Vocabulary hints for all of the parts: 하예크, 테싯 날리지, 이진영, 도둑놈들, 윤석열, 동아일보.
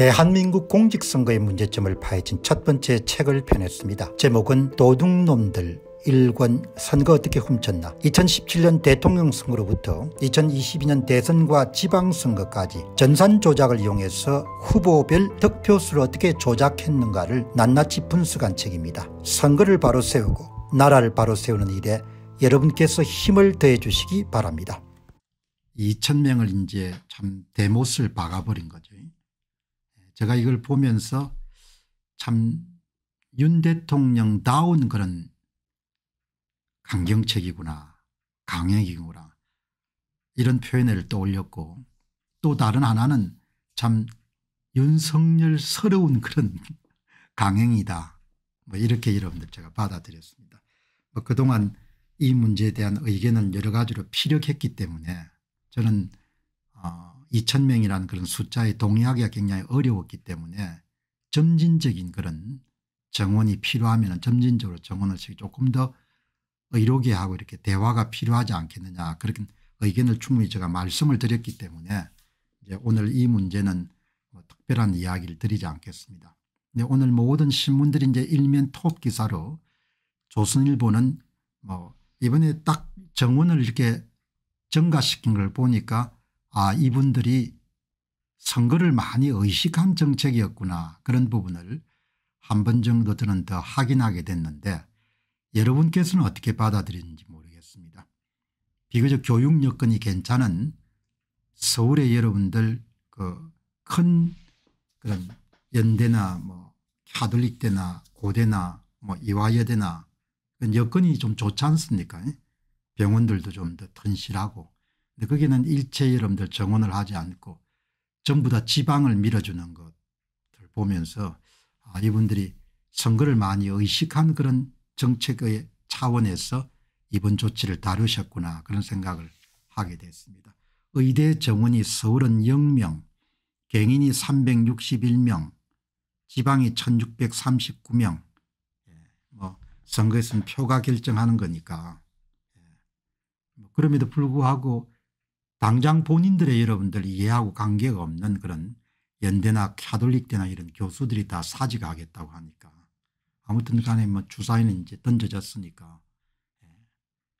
대한민국 공직선거의 문제점을 파헤친 첫 번째 책을 펴냈습니다. 제목은 도둑놈들 1권 선거 어떻게 훔쳤나. 2017년 대통령 선거로부터 2022년 대선과 지방선거까지 전산 조작을 이용해서 후보별 득표수를 어떻게 조작했는가를 낱낱이 분석한 책입니다. 선거를 바로 세우고 나라를 바로 세우는 일에 여러분께서 힘을 더해 주시기 바랍니다. 2000명을 이제 참 대못을 박아버린 거죠. 제가 이걸 보면서 참 윤 대통령다운 그런 강경책이구나, 강행이구나, 이런 표현을 떠올렸고, 또 다른 하나는 참 윤석열스러운 그런 강행이다, 뭐 이렇게 여러분들 제가 받아들였습니다. 뭐 그동안 이 문제에 대한 의견을 여러 가지로 피력했기 때문에 저는 2000명이라는 그런 숫자에 동의하기가 굉장히 어려웠기 때문에 점진적인 그런 정원이 필요하면 점진적으로 정원을 조금 더 의료계 하고 이렇게 대화가 필요하지 않겠느냐, 그렇게 의견을 충분히 제가 말씀을 드렸기 때문에 이제 오늘 이 문제는 뭐 특별한 이야기를 드리지 않겠습니다. 근데 오늘 모든 신문들이 이제 일면 톱 기사로 조선일보는 뭐 이번에 딱 정원을 이렇게 증가시킨 걸 보니까 아, 이분들이 선거를 많이 의식한 정책이었구나, 그런 부분을 한 번 정도 저는 더 확인하게 됐는데 여러분께서는 어떻게 받아들이는지 모르겠습니다. 비교적 교육 여건이 괜찮은 서울의 여러분들 그 큰 그런 연대나 뭐 카톨릭대나 고대나 뭐 이화여대나 여건이 좀 좋지 않습니까? 병원들도 좀 더 튼실하고. 근데 거기는 일체 여러분들 정원을 하지 않고 전부 다 지방을 밀어주는 것을 보면서 아, 이분들이 선거를 많이 의식한 그런 정책의 차원에서 이번 조치를 다루셨구나, 그런 생각을 하게 됐습니다. 의대 정원이 서울은 0명, 경인이 361명, 지방이 1639명. 뭐 선거에서는 표가 결정하는 거니까. 그럼에도 불구하고 당장 본인들의 여러분들 이해하고 관계가 없는 그런 연대나 카톨릭대나 이런 교수들이 다 사직하겠다고 하니까. 아무튼 간에 뭐 주사위는 이제 던져졌으니까.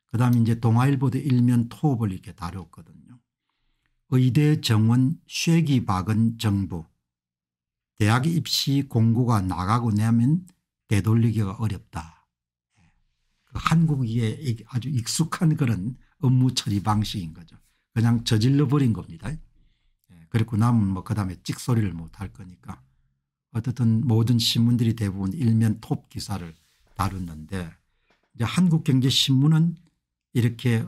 그 다음에 이제 동아일보도 일면 토업을 이렇게 다뤘거든요. 의대 정원 쇠기 박은 정부. 대학 입시 공고가 나가고 나면 되돌리기가 어렵다. 한국에 아주 익숙한 그런 업무 처리 방식인 거죠. 그냥 저질러버린 겁니다. 그렇고 나면 뭐 그 다음에 찍소리를 못할 거니까. 어쨌든 모든 신문들이 대부분 일면 톱 기사를 다뤘는데 이제 한국경제신문은 이렇게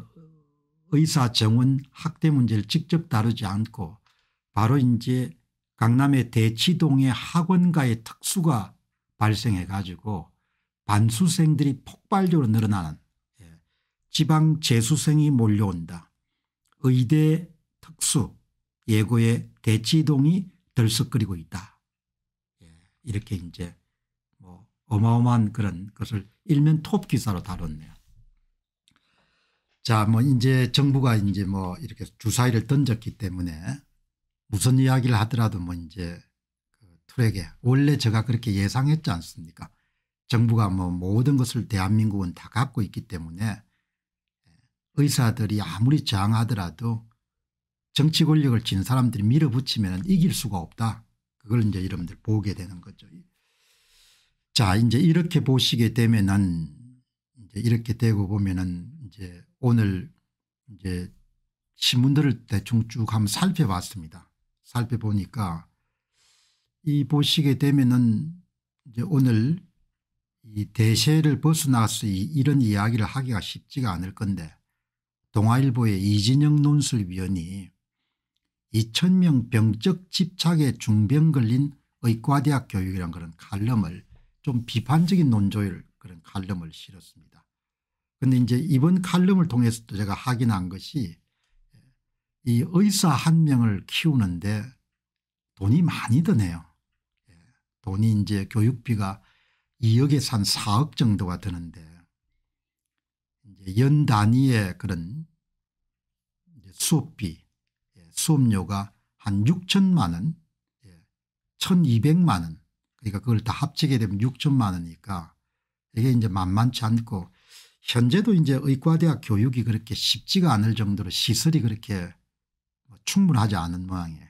의사 정원 학대 문제를 직접 다루지 않고 바로 이제 강남의 대치동의 학원가의 특수가 발생해 가지고 반수생들이 폭발적으로 늘어나는, 지방 재수생이 몰려온다, 의대 특수 예고의 대치동이 들썩거리고 있다, 이렇게 이제 뭐 어마어마한 그런 것을 일면 톱 기사로 다뤘네요. 자, 뭐 이제 정부가 이제 뭐 이렇게 주사위를 던졌기 때문에 무슨 이야기를 하더라도 뭐 이제 그 트랙에, 원래 제가 그렇게 예상했지 않습니까? 정부가 뭐 모든 것을 대한민국은 다 갖고 있기 때문에 의사들이 아무리 저항하더라도 정치 권력을 쥔 사람들이 밀어붙이면 이길 수가 없다. 그걸 이제 여러분들 보게 되는 거죠. 자, 이제 이렇게 보시게 되면은, 이제 이렇게 되고 보면은, 이제 오늘 이제 신문들을 대충 쭉 한번 살펴봤습니다. 살펴보니까, 이 보시게 되면은, 이제 오늘 이 대세를 벗어나서 이런 이야기를 하기가 쉽지가 않을 건데, 동아일보의 이진영 논술위원이 2000명 병적 집착에 중병 걸린 의과대학 교육이라는 그런 칼럼을 좀 비판적인 논조일 그런 칼럼을 실었습니다. 그런데 이제 이번 칼럼을 통해서도 제가 확인한 것이 이 의사 한 명을 키우는데 돈이 많이 드네요. 돈이 이제 교육비가 2억에서 한 4억 정도가 드는데 이제 연 단위의 그런 이제 수업료가 한 6천만 원, 1,200만 원. 그러니까 그걸 다 합치게 되면 6,000만 원이니까 이게 이제 만만치 않고, 현재도 이제 의과대학 교육이 그렇게 쉽지가 않을 정도로 시설이 그렇게 충분하지 않은 모양이에요.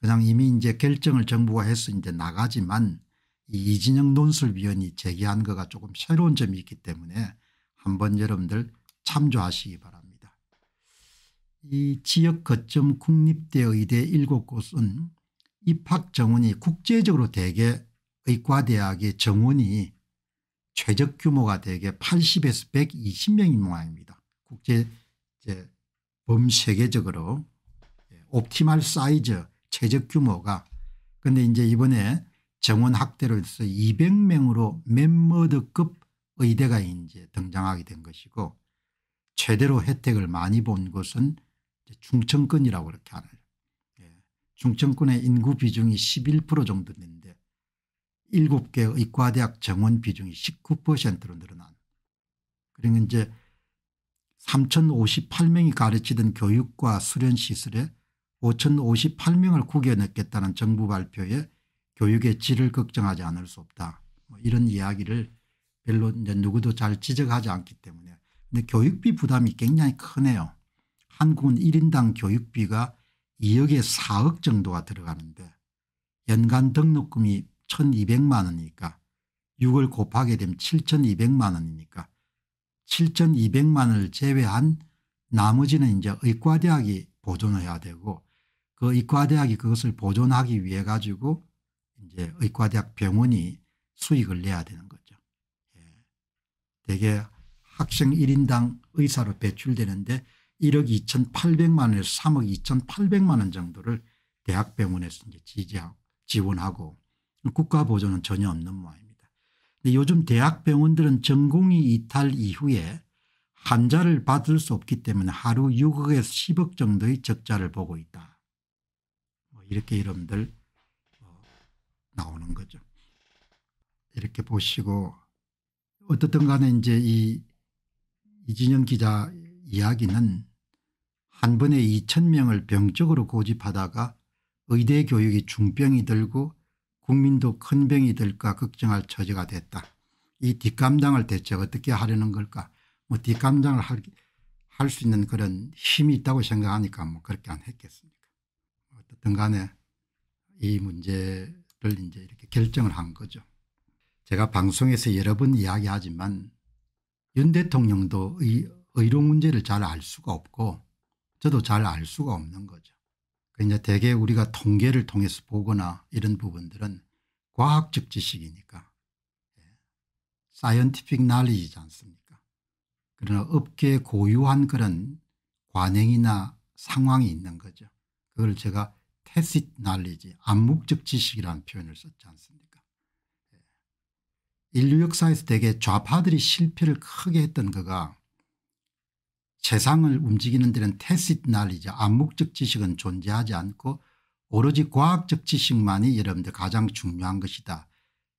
그냥 이미 이제 결정을 정부가 해서 이제 나가지만, 이 이진영 논술위원이 제기한 거가 조금 새로운 점이 있기 때문에 한번 여러분들 참조하시기 바랍니다. 이 지역 거점 국립대 의대 7곳은 입학 정원이 국제적으로 대개 의과대학의 정원이 최적 규모가 대개 80에서 120명인 모양입니다. 국제 이제 범세계적으로 옵티멀 사이즈 최적 규모가. 그런데 이제 이번에 정원 확대로 해서 200명으로 맨머드급 의대가 이제 등장하게 된 것이고, 최대로 혜택을 많이 본 곳은 중천권이라고 그렇게 하네요. 중천권의 인구 비중이 11% 정도 되는데 7개 의과대학 정원 비중이 19%로 늘어난. 그리고 이제 3,058명이 가르치던 교육과 수련시설에 5,058명을 구겨 넣겠다는 정부 발표에 교육의 질을 걱정하지 않을 수 없다. 뭐 이런 이야기를 별로 이제 누구도 잘 지적하지 않기 때문에. 근데 교육비 부담이 굉장히 크네요. 한국은 1인당 교육비가 2억에 4억 정도가 들어가는데 연간 등록금이 1,200만 원이니까 6을 곱하게 되면 7,200만 원이니까 7,200만 원을 제외한 나머지는 이제 의과대학이 보존해야 되고, 그 의과대학이 그것을 보존하기 위해 가지고 이제 의과대학 병원이 수익을 내야 되는 거죠. 예. 대개 학생 1인당 의사로 배출되는데 1억 2,800만 원에서 3억 2,800만 원 정도를 대학병원에서 이제 지원하고 국가 보조는 전혀 없는 모양입니다. 근데 요즘 대학병원들은 전공의 이탈 이후에 환자를 받을 수 없기 때문에 하루 6억에서 10억 정도의 적자를 보고 있다. 뭐 이렇게 여러분들 나오는 거죠. 이렇게 보시고, 어떻든 간에 이제 이 이진영 기자 이야기는 한 번에 2,000명을 병적으로 고집하다가 의대 교육이 중병이 들고 국민도 큰 병이 들까 걱정할 처지가 됐다. 이 뒷감당을 대체 어떻게 하려는 걸까? 뭐 뒷감당을 할 수 있는 그런 힘이 있다고 생각하니까 뭐 그렇게 안 했겠습니까? 어떻든 간에 이 문제를 이제 이렇게 결정을 한 거죠. 제가 방송에서 여러 번 이야기하지만 윤 대통령도 이 의료 문제를 잘 알 수가 없고 저도 잘 알 수가 없는 거죠. 이제 대개 우리가 통계를 통해서 보거나 이런 부분들은 과학적 지식이니까, 사이언티픽 날리지 않습니까? 그러나 업계에 고유한 그런 관행이나 상황이 있는 거죠. 그걸 제가 테싯 날리지, 암묵적 지식이라는 표현을 썼지 않습니까? 인류 역사에서 대개 좌파들이 실패를 크게 했던 거가, 세상을 움직이는 데는 테싯 날리지, 암묵적 지식은 존재하지 않고 오로지 과학적 지식만이 여러분들 가장 중요한 것이다.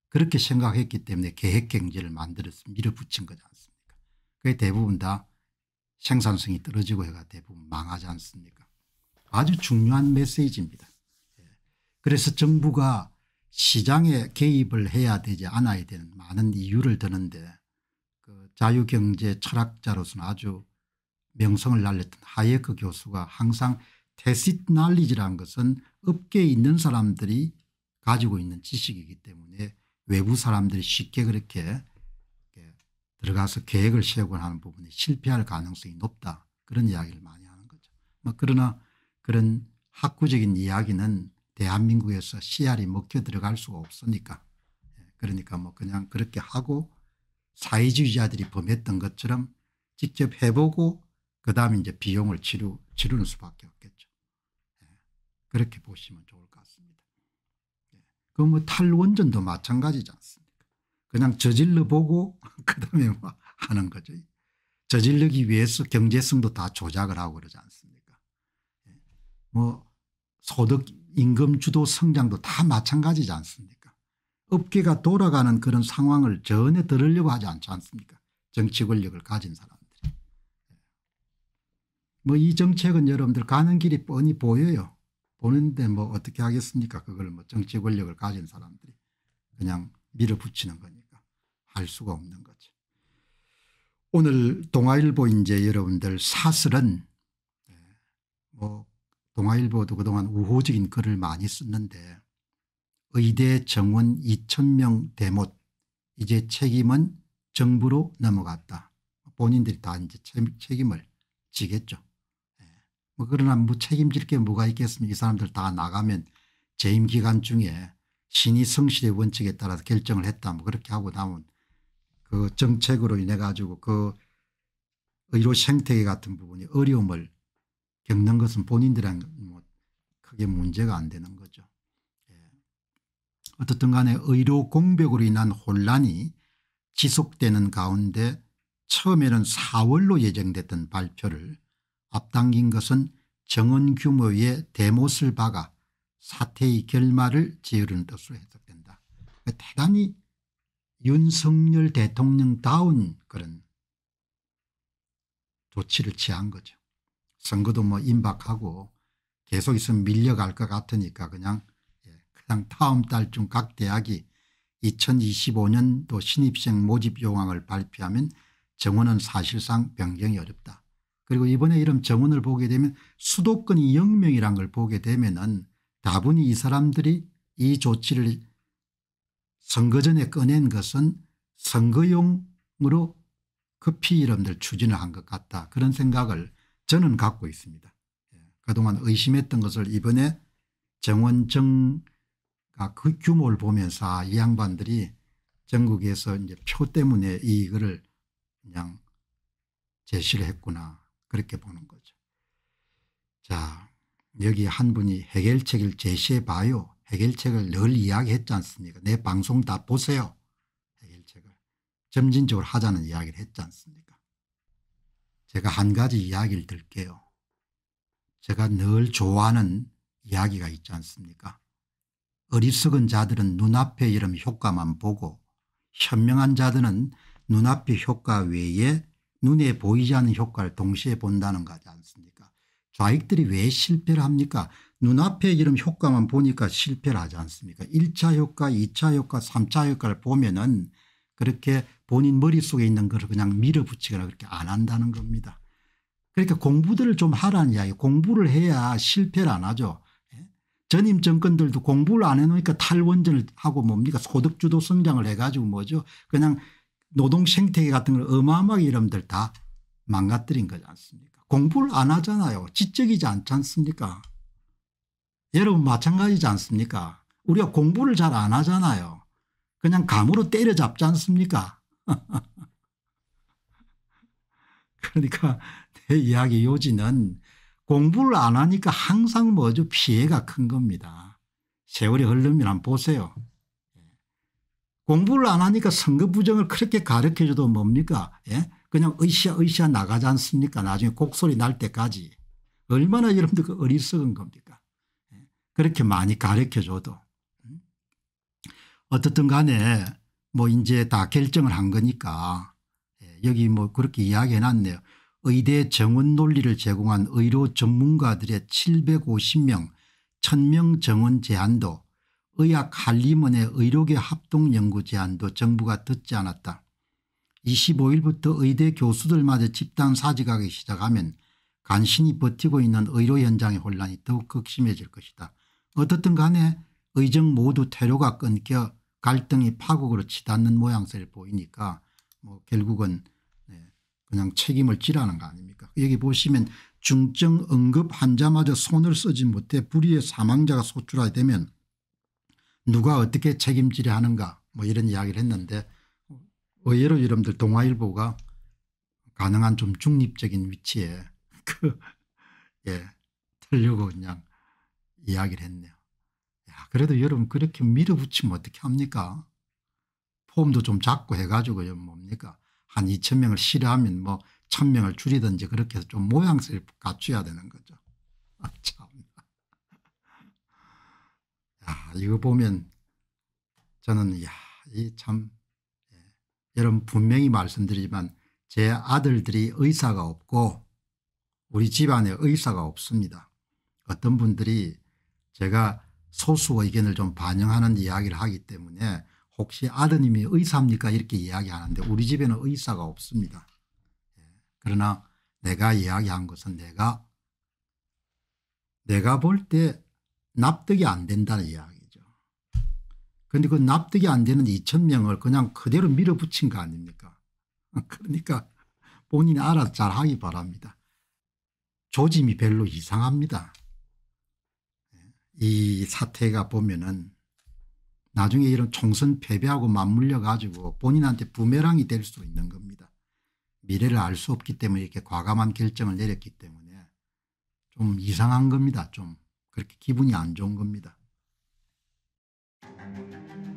그렇게 생각했기 때문에 계획경제를 만들어서 밀어붙인 거지 않습니까? 그게 대부분 다 생산성이 떨어지고 해가 대부분 망하지 않습니까? 아주 중요한 메시지입니다. 그래서 정부가 시장에 개입을 해야 되지 않아야 되는 많은 이유를 드는데, 그 자유경제 철학자로서는 아주 명성을 날렸던 하예크 교수가 항상 테싯 날리지라는 것은 업계에 있는 사람들이 가지고 있는 지식이기 때문에 외부 사람들이 쉽게 그렇게 들어가서 계획을 세우거나 하는 부분에 실패할 가능성이 높다. 그런 이야기를 많이 하는 거죠. 그러나 그런 학구적인 이야기는 대한민국에서 씨알이 먹혀 들어갈 수가 없으니까. 그러니까 뭐 그냥 그렇게 하고, 사회주의자들이 범했던 것처럼 직접 해보고 그다음에 이제 비용을 치르는 수밖에 없겠죠. 예. 그렇게 보시면 좋을 것 같습니다. 예. 그 뭐 탈원전도 마찬가지지 않습니까? 그냥 저질러 보고 그다음에 뭐 하는 거죠. 저질러기 위해서 경제성도 다 조작을 하고 그러지 않습니까? 예. 뭐 소득 임금 주도 성장도 다 마찬가지지 않습니까? 업계가 돌아가는 그런 상황을 전에 들으려고 하지 않지 않습니까? 정치 권력을 가진 사람. 뭐 이 정책은 여러분들 가는 길이 뻔히 보여요. 보는데 뭐 어떻게 하겠습니까? 그걸 뭐 정치 권력을 가진 사람들이 그냥 밀어붙이는 거니까 할 수가 없는 거죠. 오늘 동아일보 이제 여러분들 사설은 뭐 동아일보도 그동안 우호적인 글을 많이 썼는데 의대 정원 2,000명 대못, 이제 책임은 정부로 넘어갔다. 본인들이 다 이제 책임을 지겠죠. 뭐 그러나 뭐 책임질 게 뭐가 있겠습니까? 이 사람들 다 나가면 재임 기간 중에 신의 성실의 원칙에 따라서 결정을 했다. 뭐 그렇게 하고 나면 그 정책으로 인해 가지고 그 의료 생태계 같은 부분이 어려움을 겪는 것은 본인들은 뭐 크게 문제가 안 되는 거죠. 어떻든 간에 의료 공백으로 인한 혼란이 지속되는 가운데 처음에는 4월로 예정됐던 발표를 앞당긴 것은 정원 규모의 대못을 박아 사태의 결말을 지으려는 뜻으로 해석된다. 대단히 윤석열 대통령다운 그런 조치를 취한 거죠. 선거도 뭐 임박하고 계속 있으면 밀려갈 것 같으니까 그냥 다음 달쯤 각 대학이 2025년도 신입생 모집 요강을 발표하면 정원은 사실상 변경이 어렵다. 그리고 이번에 이런 정원을 보게 되면 수도권이 0명이란 걸 보게 되면은 다분히 이 사람들이 이 조치를 선거 전에 꺼낸 것은 선거용으로 급히 이름들 추진을 한 것 같다. 그런 생각을 저는 갖고 있습니다. 그동안 의심했던 것을 이번에 정원정가 그 규모를 보면서 이 양반들이 전국에서 이제 표 때문에 이거를 그냥 제시를 했구나. 그렇게 보는 거죠. 자, 여기 한 분이 해결책을 제시해 봐요. 해결책을 늘 이야기했지 않습니까? 내 방송 다 보세요. 해결책을 점진적으로 하자는 이야기를 했지 않습니까? 제가 한 가지 이야기를 들게요. 제가 늘 좋아하는 이야기가 있지 않습니까? 어리석은 자들은 눈앞에 이런 효과만 보고 현명한 자들은 눈앞의 효과 외에 눈에 보이지 않는 효과를 동시에 본다는 거 하지 않습니까? 좌익들이 왜 실패를 합니까? 눈앞에 이런 효과만 보니까 실패를 하지 않습니까? 1차 효과, 2차 효과, 3차 효과를 보면은 그렇게 본인 머릿속에 있는 것을 그냥 밀어붙이거나 그렇게 안 한다는 겁니다. 그러니까 공부들을 좀 하라는 이야기. 공부를 해야 실패를 안 하죠. 전임 정권들도 공부를 안 해놓으니까 탈원전을 하고 뭡니까? 소득주도 성장을 해가지고 뭐죠? 그냥 노동 생태계 같은 걸 어마어마하게 이름들 다 망가뜨린 거지 않습니까? 공부를 안 하잖아요. 지적이지 않지 않습니까? 여러분 마찬가지지 않습니까? 우리가 공부를 잘 안 하잖아요. 그냥 감으로 때려잡지 않습니까? 그러니까 내 이야기 요지는 공부를 안 하니까 항상 뭐죠? 피해가 큰 겁니다. 세월이 흐르면 한번 보세요. 공부를 안 하니까 선거 부정을 그렇게 가르쳐줘도 뭡니까? 예? 그냥 으쌰으쌰 나가지 않습니까? 나중에 곡소리 날 때까지. 얼마나 여러분들 어리석은 겁니까? 예? 그렇게 많이 가르쳐줘도. 어떻든 간에 뭐 이제 다 결정을 한 거니까 예, 여기 뭐 그렇게 이야기해놨네요. 의대 정원 논리를 제공한 의료 전문가들의 750명, 1000명 정원 제한도 의학 한림원의 의료계 합동연구 제안도 정부가 듣지 않았다. 25일부터 의대 교수들마저 집단 사직하기 시작하면 간신히 버티고 있는 의료 현장의 혼란이 더욱 극심해질 것이다. 어떻든 간에 의정 모두 퇴로가 끊겨 갈등이 파국으로 치닫는 모양새를 보이니까 뭐 결국은 그냥 책임을 지라는 거 아닙니까? 여기 보시면 중증 응급 환자마저 손을 쓰지 못해 불의의 사망자가 속출하게 되면 누가 어떻게 책임지려 하는가 뭐 이런 이야기를 했는데 의외로 여러분들 동아일보가 가능한 좀 중립적인 위치에 들려고 그냥 이야기를 했네요. 야, 그래도 여러분 그렇게 밀어붙이면 어떻게 합니까? 폼도 좀 작고 해가지고 뭡니까? 한 2000명을 싫어하면 뭐 1000명을 줄이든지 그렇게 해서 좀 모양새를 갖춰야 되는 거죠. 아, 참. 야, 이거 보면 저는 야, 이 참 예, 여러분 분명히 말씀드리지만 제 아들들이 의사가 없고 우리 집안에 의사가 없습니다. 어떤 분들이 제가 소수 의견을 좀 반영하는 이야기를 하기 때문에 혹시 아드님이 의사입니까 이렇게 이야기하는데 우리 집에는 의사가 없습니다. 그러나 내가 이야기한 것은 내가 볼 때 납득이 안 된다는 이야기죠. 그런데 그 납득이 안 되는 2,000명을 그냥 그대로 밀어붙인 거 아닙니까? 그러니까 본인이 알아서 잘 하기 바랍니다. 조짐이 별로 이상합니다. 이 사태가 보면은 나중에 이런 총선 패배하고 맞물려 가지고 본인한테 부메랑이 될 수 있는 겁니다. 미래를 알 수 없기 때문에 이렇게 과감한 결정을 내렸기 때문에 좀 이상한 겁니다. 좀 그렇게 기분이 안 좋은 겁니다.